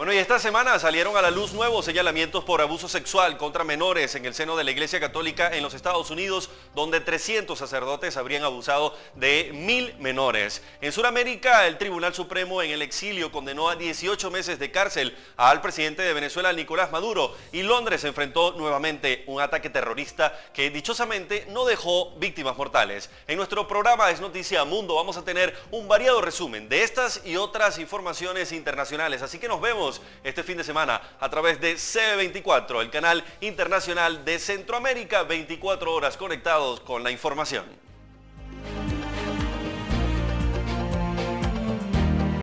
Bueno, y esta semana salieron a la luz nuevos señalamientos por abuso sexual contra menores en el seno de la Iglesia Católica en los Estados Unidos, donde 300 sacerdotes habrían abusado de 1.000 menores. En Sudamérica, el Tribunal Supremo en el exilio condenó a 18 meses de cárcel al presidente de Venezuela, Nicolás Maduro, y Londres enfrentó nuevamente un ataque terrorista que dichosamente no dejó víctimas mortales. En nuestro programa Es Noticia Mundo vamos a tener un variado resumen de estas y otras informaciones internacionales, así que nos vemos este fin de semana a través de CB24, el canal internacional de Centroamérica, 24 horas conectados con la información.